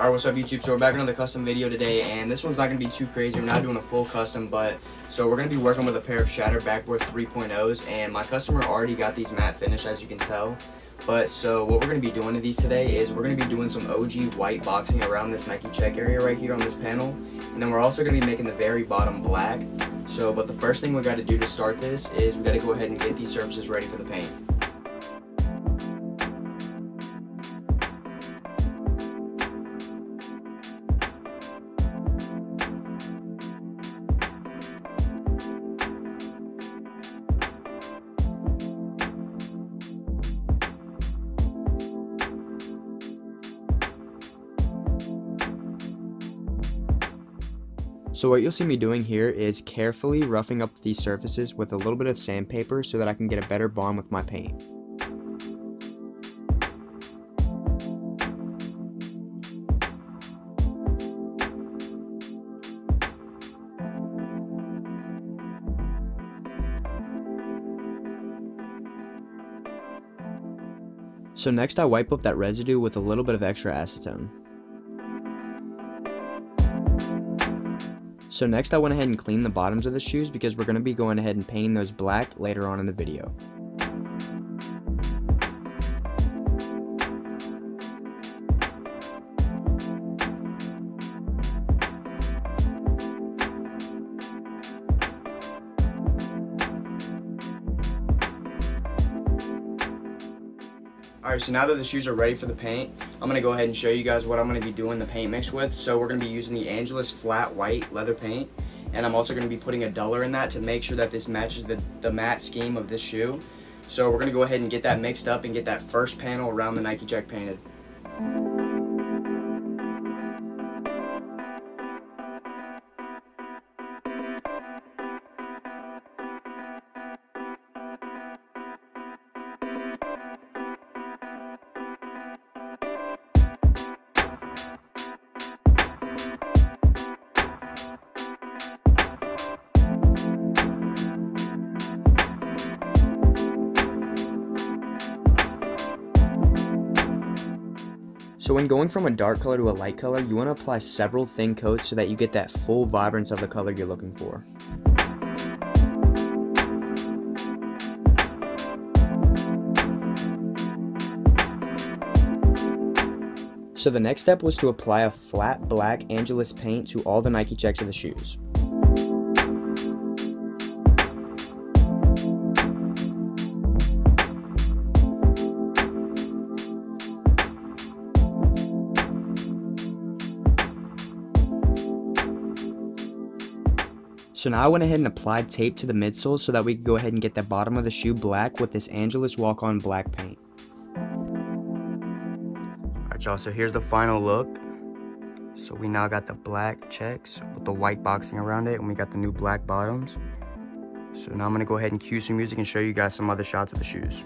Alright, what's up YouTube? So we're back with another custom video today, and this one's not going to be too crazy. We're not doing a full custom, but so we're going to be working with a pair of Shattered Backboard 3.0s, and my customer already got these matte finish, as you can tell. But so what we're going to be doing to these today is we're going to be doing some OG white boxing around this Nike check area right here on this panel, and then we're also going to be making the very bottom black. So, but the first thing we got to do to start this is we got to go ahead and get these surfaces ready for the paint. So what you'll see me doing here is carefully roughing up these surfaces with a little bit of sandpaper so that I can get a better bond with my paint. So next I wipe up that residue with a little bit of extra acetone. So next I went ahead and cleaned the bottoms of the shoes because we're going to be going ahead and painting those black later on in the video. Alright, so now that the shoes are ready for the paint, I'm going to go ahead and show you guys what I'm going to be doing the paint mix with. So we're going to be using the Angelus Flat White Leather Paint, and I'm also going to be putting a duller in that to make sure that this matches the matte scheme of this shoe. So we're going to go ahead and get that mixed up and get that first panel around the Nike check painted. So when going from a dark color to a light color, you want to apply several thin coats so that you get that full vibrance of the color you're looking for. So the next step was to apply a flat black Angelus paint to all the Nike checks of the shoes. So now I went ahead and applied tape to the midsole so that we could go ahead and get the bottom of the shoe black with this Angelus Walk On Black paint. Alright y'all, so here's the final look. So we now got the black checks with the white boxing around it, and we got the new black bottoms. So now I'm going to go ahead and cue some music and show you guys some other shots of the shoes.